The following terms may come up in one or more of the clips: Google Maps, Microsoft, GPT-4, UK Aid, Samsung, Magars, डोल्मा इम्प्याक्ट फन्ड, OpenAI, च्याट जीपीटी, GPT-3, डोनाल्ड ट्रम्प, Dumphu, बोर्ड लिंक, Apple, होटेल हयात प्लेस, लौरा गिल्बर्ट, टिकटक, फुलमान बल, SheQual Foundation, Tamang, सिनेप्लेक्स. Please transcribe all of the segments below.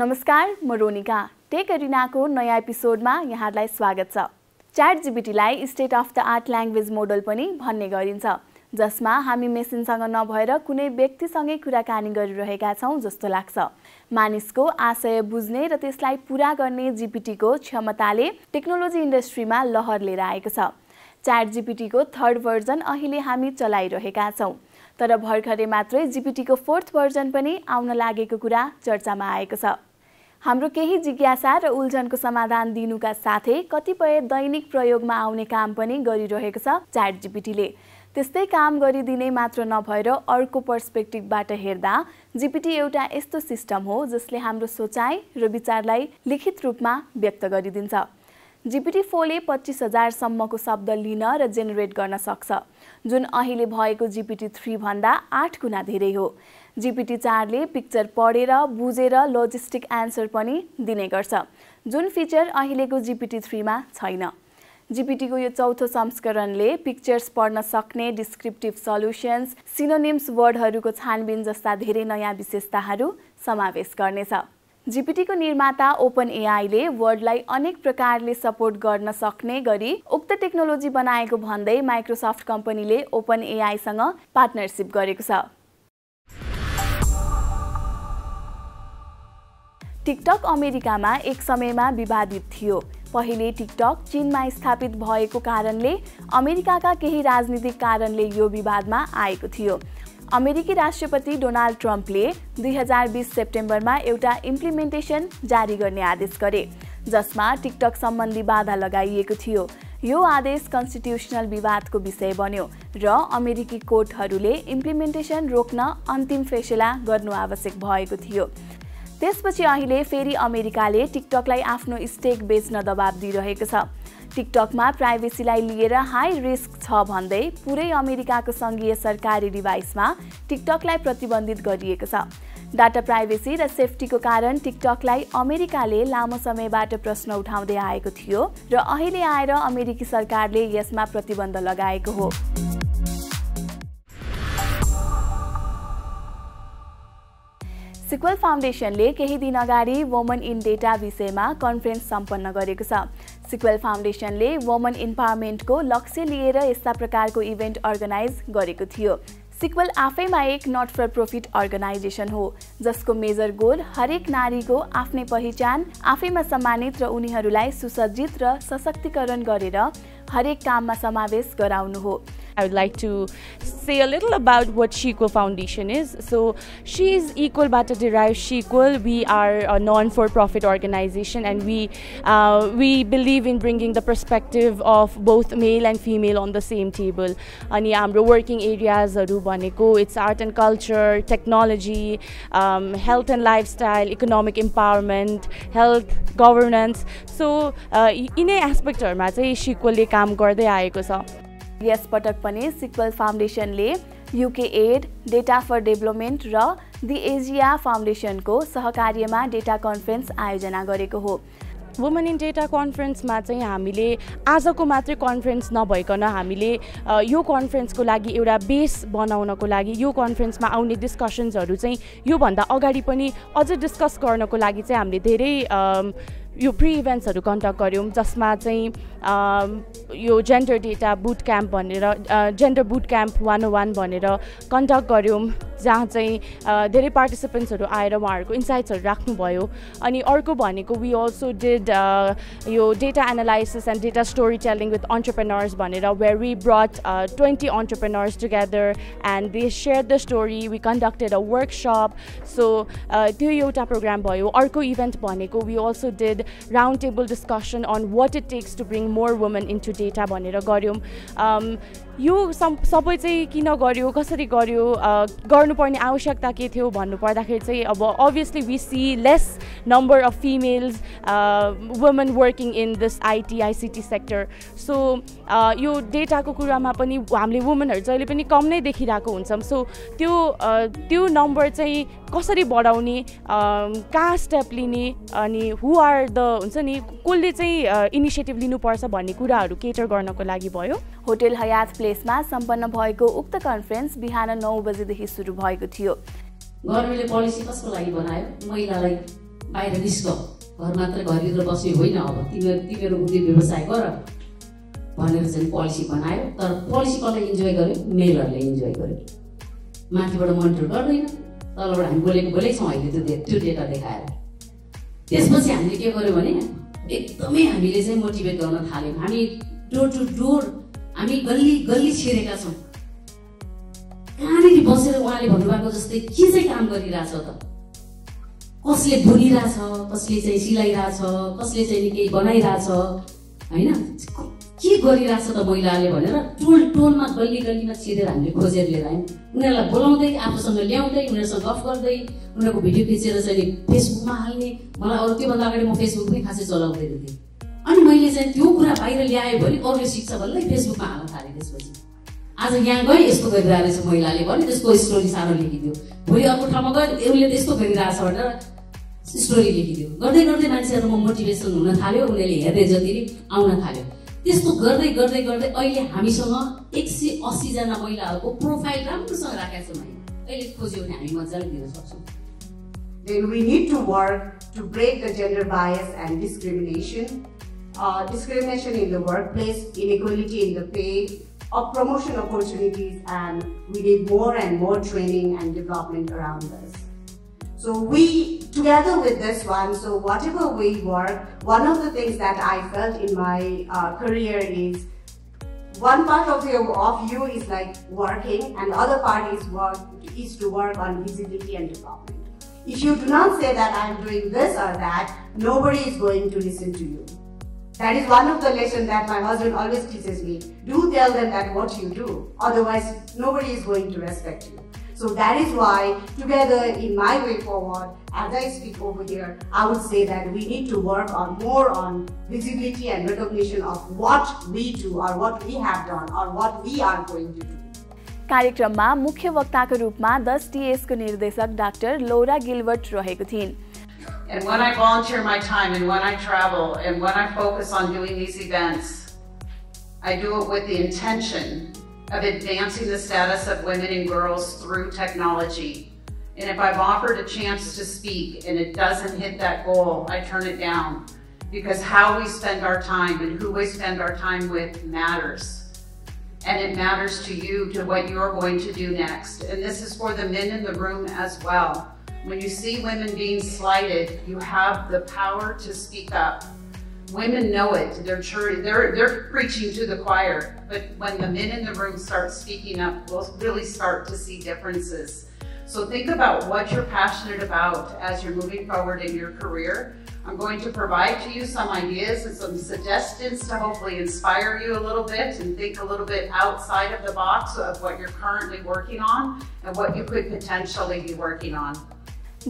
नमस्कार म रोनिका टेक अरिनाको नयाँ एपिसोडमा यहाँलाई स्वागत छ। च्याट जीपीटीलाई state of the art language model पनि भन्ने गरिन्छ, जसमा हामी मेसिनसँग नभएर कुनै व्यक्तिसँगै कुराकानी गरिरहेका छौं जस्तो लाग्छ। मानिसको आशय बुझ्ने र त्यसलाई पूरा गर्ने जीपीटीको क्षमताले टेक्नोलोजी इन्डस्ट्रीमा लहर लिएर आएको छ। च्याट जीपीटीको थर्ड भर्जन अहिले हामी चलाइरहेका छौं, तर भर्खरै मात्रै जीपीटीको फोर्थ भर्जन पनि आउन लागेको कुरा चर्चामा आएको छ। हाम्रो केही जिज्ञासा र उल्झनको समाधान दिनुका साथै कतिपय दैनिक प्रयोगमा आउने काम पनि गरिरहेको छ च्याट जीपीटीले। त्यस्तै काम गरिदिने मात्र नभएर अर्को पर्सपेक्टिभबाट हेर्दा जीपीटी एउटा यस्तो सिस्टम हो जसले हाम्रो सोचाइ र विचारलाई लिखित रूपमा व्यक्त गरिदिन्छ। GPT-4 ले 25,000 सम्मको शब्द लिन र जेनेरेट गर्न सक्छ, जुन अहिले भएको GPT-3 भन्दा 8 गुणा धेरै हो। GPT-4 ले पिक्चर पढेर बुझेर लजिस्टिक आन्सर पनि दिने गर्छ, जुन फिचर अहिलेको GPT-3 मा छैन। GPT को यो चौथो संस्करणले पिक्चर्स पढ्न सक्ने डिस्क्रिप्टिभ सल्युशन्स, सिनोनिम्स वर्डहरूको छानबिन जस्ता धेरै नयाँ विशेषताहरू समावेश गर्नेछ। जीपीटी को निर्माता OpenAI ले वर्डलाई अनेक प्रकारले सपोर्ट गर्न सक्ने गरी उक्त टेक्नोलोजी बनाएको भन्दै माइक्रोसफ्ट कम्पनीले OpenAI सँग पार्टनरशिप गरेको छ। टिकटक अमेरिकामा एक समयमा विवादित थियो। पहिले टिकटक चीनमा स्थापित भएको कारणले अमेरिकाका केही राजनीतिक कारणले यो विवादमा आएको थियो। अमेरिकी राष्ट्रपति डोनाल्ड ट्रम्पले 2020 सेप्टेम्बरमा एउटा इम्प्लिमेन्टेसन जारी गर्ने आदेश गरे, जसमा टिकटक सम्बन्धी बाधा लगाइएको थियो। यो आदेश कन्स्टिट्युशनल विवादको विषय बन्यो र अमेरिकी कोर्टहरूले इम्प्लिमेन्टेसन रोक्न अन्तिम फैसला गर्नु आवश्यक भएको थियो। त्यसपछि अहिले फेरि अमेरिकाले टिकटकलाई आफ्नो स्टेक बेच्न दबाब दिइरहेको छ। टिकटकमा प्राइभेसीलाई लिएर हाई रिस्क छ भन्दै पुरै अमेरिकाको संघीय सरकारी डिभाइसमा टिकटकलाई प्रतिबन्धित गरिएको छ। डाटा प्राइभेसी र सेफ्टीको कारण टिकटकलाई अमेरिकाले लामो समयबाट प्रश्न उठाउँदै आएको थियो र अहिले आएर अमेरिकी सरकारले यसमा प्रतिबन्ध लगाएको हो। SheQual फाउन्डेशनले केही दिन अगाडि वुमन इन डेटा विषयमा कन्फरेन्स सम्पन्न गरेको छ। SheQual फाउन्डेशनले वुमन इम्पावरमेन्टको लक्ष्य लिएर यस्ता प्रकारको इभेन्ट अर्गनाइज गरेको थियो। SheQual आफैमा एक नट फर प्रॉफिट अर्गनाइजेसन हो, जसको मेजर गोल हरेक नारीको आफ्नै पहिचान, आफैमा सम्मानित र उनीहरूलाई सुसज्जित र सशक्तिकरण गरेर हरेक काममा समावेश गराउनु हो। I would like to say a little about what SheQual Foundation is. So, She is equal but a derived SheQual. We are a non-for-profit organization, and we believe in bringing the perspective of both male and female on the same table. Ani hamro working areas haru bhaneko it's art and culture, technology, health and lifestyle, economic empowerment, health governance. So, yinai aspect haruma chahi SheQual le kaam gardai aeko cha. यस पटक पनि SheQual फाउन्डेशनले UK Aid, data for development र the Asia फाउन्डेशनको सहकार्यमा data conference आयोजना गरेको हो। वुमन इन डेटा कन्फरेन्समा चाहिँ हामीले आजको मात्रै कन्फरेन्स नभइकन हामीले यो कन्फरेन्सको लागि एउटा बेस बनाउनको लागि यो कन्फरेन्समा आउने डिस्कसन्सहरू चाहिँ योभन्दा अगाडि पनि अझ डिस्कस गर्नको लागि चाहिँ हामीले धेरै यो प्री इभेन्ट्सहरू कन्डक्ट गऱ्यौँ, जसमा चाहिँ यो जेन्डर डेटा बुट क्याम्प भनेर जेन्डर बुट क्याम्प 101 भनेर कन्डक्ट गऱ्यौँ, जहाँ चाहिँ धेरै पार्टिसिपेन्ट्सहरू आएर उहाँहरूको इन्साइट्सहरू राख्नुभयो। अनि अर्को भनेको वी अल्सो डिड यो data analysis and data story telling with entrepreneurs भनेर where we brought 20 entrepreneurs together and they share the story. We conducted a workshop. So त्यो एउटा प्रोग्राम भयो। अर्को इभेन्ट भनेको we also did round table discussion on what it takes to bring more women into data भनेर गऱ्यौँ। यो सबै चाहिँ किन गऱ्यो, कसरी गऱ्यो, गर्नुपर्ने आवश्यकता के थियो भन्नुपर्दाखेरि चाहिँ अब obviously we see less number of females women working in this IT sector. So यो डेटाको कुरामा पनि हामीले वुमेनहरू जहिले पनि कम नै देखिरहेको हुन्छौँ। सो त्यो नम्बर चाहिँ कसरी बढाउने, कहाँ स्टेप लिने, अनि हु आर द हुन्छ नि कसले चाहिँ इनिसिएटिभ लिनुपर्छ भन्ने कुराहरू केटर गर्नको लागि भयो। होटेल हयात प्लेसमा सम्पन्न भएको उक्त कन्फरेन्स बिहान 9 बजेदेखि सुरु भएको थियो। गभर्नमेन्टले पोलिसी कसको लागि बनायो? महिलालाई by the disco. Or not the Gorilla we know, Tiger policy banana, or policy college enjoy it, male enjoy it. Matthew Montreal, or I'm willing to the 2 data they had. This was the door-to-door, I mean, girly Shirekason. Can it possible while Bonduago is a Kangori Rasota? Costly Buni Raso, costly say Silai Raso, costly say Bonai Raso. I know. Key Gorirasa the Boilale Bonera, told my girly Galina Sidra and Coserly Rhyme. Nella Bolonde, Apostle Leonde, Nurse of God Day, Unago Bidu Pictures and Facebook Mahali, Malautiba Facebook has its all of everything. And my listen, you could have viral always six of a like Facebook. As a young boy, is to the Gralis of Moilali, this boy stories are only you. We are put Hamagot, you let this to the grass order story you. God, they got the answer of motivation, Unatario, Uneli, Aunatario. This to girl, the oily Hamishono, Exi, Ossis and Amoila, profile Ramus or Rakasumai. Then we need to work to break the gender bias and discrimination. Discrimination in the workplace, inequality in the pay, or promotion opportunities, and we need more and more training and development around this. So we, together with this one, so whatever we work, one of the things that I felt in my career is one part of you is like working and other part is to work on visibility and development. If you do not say that I'm doing this or that, nobody is going to listen to you. That is one of the lessons that my husband always teaches me. Do tell them that what you do, otherwise nobody is going to respect you. So that is why together in my way forward, as I speak over here, I would say that we need to work on more on visibility and recognition of what we do or what we have done or what we are going to do. कार्यक्रममा मुख्य वक्ताको रूपमा 10 TS को निर्देशक doctor लौरा गिल्बर्ट रहेको थिइन्। And when I volunteer my time and when I travel and when I focus on doing these events, I do it with the intention of advancing the status of women and girls through technology. And if I've offered a chance to speak and it doesn't hit that goal, I turn it down because how we spend our time and who we spend our time with matters. And it matters to you to what you're going to do next. And this is for the men in the room as well. When you see women being slighted, you have the power to speak up. Women know it. They're preaching to the choir. But when the men in the room start speaking up, we'll really start to see differences. So think about what you're passionate about as you're moving forward in your career. I'm going to provide to you some ideas and some suggestions to hopefully inspire you a little bit and think a little bit outside of the box of what you're currently working on and what you could potentially be working on.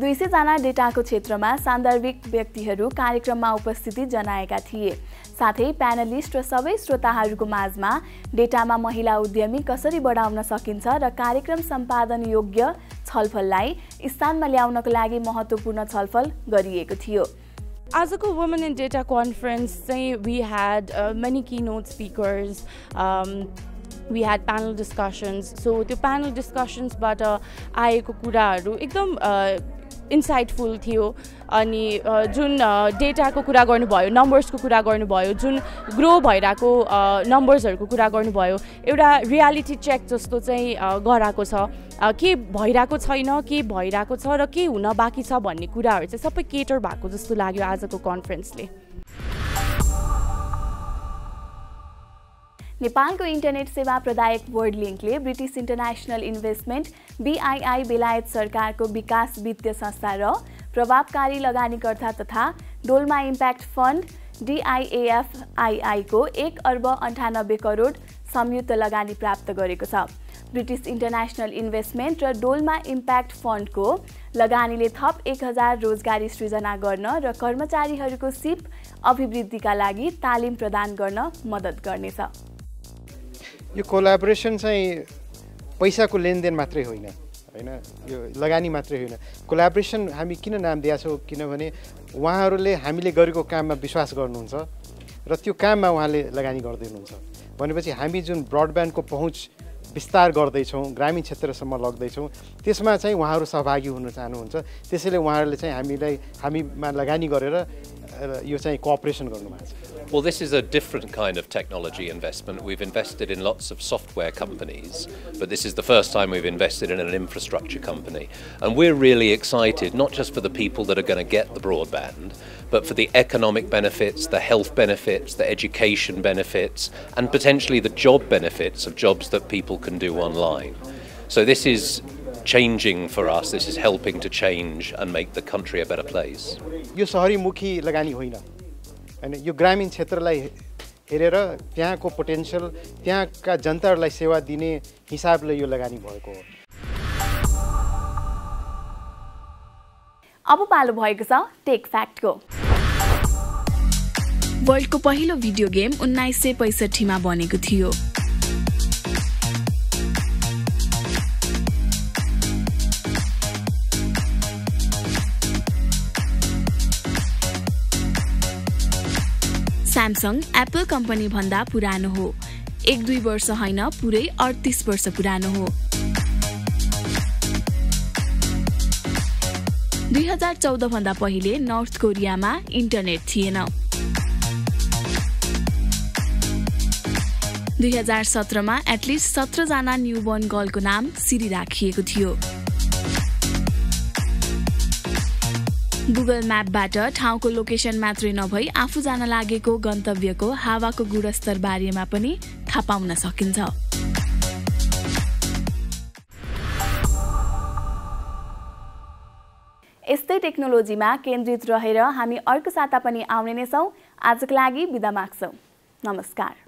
200 जना डेटाको क्षेत्रमा सान्दर्भिक व्यक्तिहरू कार्यक्रममा उपस्थिति जनाएका थिए। साथै panellist र सबै श्रोताहरूको माझमा डेटामा महिला उद्यमी कसरी बढाउन सकिन्छ र कार्यक्रम सम्पादन योग्य छलफललाई स्थानमा ल्याउनको लागि महत्त्वपूर्ण छलफल गरिएको थियो। As a Women in Data Conference, we had many keynote speakers, we had panel discussions. So the panel discussions but aayeko kuraharu ekdam insightful थियो अनि जुन डेटा को कुरा गर्नु भयो नम्बर्स को कुरा गर्नु भयो जुन ग्रो भइराको नम्बर्स हरको कुरा गर्नु भयो एउटा रियालिटी चेक जस्तो चाहिँ गराको छ के भइराको छैन के भइराको छ र के हुन बाकी छ भन्ने कुराहरु चाहिँ सबै केटर भएको जस्तो लाग्यो आजको कन्फरेन्सले नेपालको इन्टरनेट सेवा प्रदायक बोर्ड लिंकले ब्रिटिश इन्टरनेशनल इन्भेस्टमेन्ट बीआईआई बेलायत सरकारको विकास वित्तीय संस्था र प्रभावकारी लगानीकर्ता तथा डोल्मा इम्प्याक्ट फन्ड डीआईएफआईआई को 1 अर्ब 98 करोड संयुक्त लगानी प्राप्त गरेको छ। ब्रिटिश इन्टरनेशनल इन्भेस्टमेन्ट र डोल्मा इम्प्याक्ट फन्डको लगानीले थप 1000 रोजगारी सृजना गर्न र कर्मचारीहरूको सिप अभिवृद्धिका लागि तालिम प्रदान गर्न मद्दत गर्नेछ। यो कोलाबोरेसन चाहिँ पैसाको लेनदेन मात्रै होइन हैन यो लगानी मात्रै होइन कोलाबोरेसन हामी किन नाम दिया छौ किनभने उहाँहरूले हामीले गरेको काममा विश्वास गर्नुहुन्छ र त्यो काममा उहाँले लगानी गर्दै हुनुहुन्छ भनेपछि हामी जुन ब्रडब्यान्डको पहुँच विस्तार गर्दैछौं, ग्रामीण क्षेत्रसम्म लग्दैछौं, त्यसमा चाहिँ उहाँहरु सहभागी हुन चाहनुहुन्छ। त्यसैले उहाँहरुले चाहिँ हामीमा लगानी गरेर यो चाहिँ कोअपरेसन गर्नुभएको छ। Well, this is a different kind of technology investment. We've invested in lots of software companies, but this is the first time we've invested in an infrastructure company. And we're really excited, not just for the people that are going to get the broadband, but for the economic benefits, the health benefits, the education benefits, and potentially the job benefits of jobs that people can do online. So this is changing for us. This is helping to change and make the country a better place. यो शहरीमुखी लगानी होइन, हैन, यो ग्रामीण क्षेत्रलाई हेरेर त्यहाँको potential, त्यहाँका जनतालाई सेवा दिने हिसाबले यो लगानी भएको हो। अब पालो भएको छ टेक फ्याक्ट को। वर्ल्डको पहिलो भिडियो गेम 1965 मा बनेको थियो। Samsung Apple कंपनी भन्दा पुरानो हो, 1-2 वर्ष होइन, पुरै 38 वर्ष पुरानो हो। 2014 भन्दा पहिले नर्थ कोरियामा इन्टरनेट थिएन। 2017 मा एटलिस्ट 17 जना न्यूबर्न गर्लको नाम सिरी राखिएको थियो। Google Maps बाट ठाउँको लोकेशन मात्रै नभई आफू जान लागेको गन्तव्यको हावाको गुणस्तर बारेमा पनि थाहा पाउन सकिन्छ। यस्तै टेक्नोलोजीमा केन्द्रित रहेर हामी अर्को साता पनि आउने नै छौं। आजको लागि बिदा माग्छौं। नमस्कार।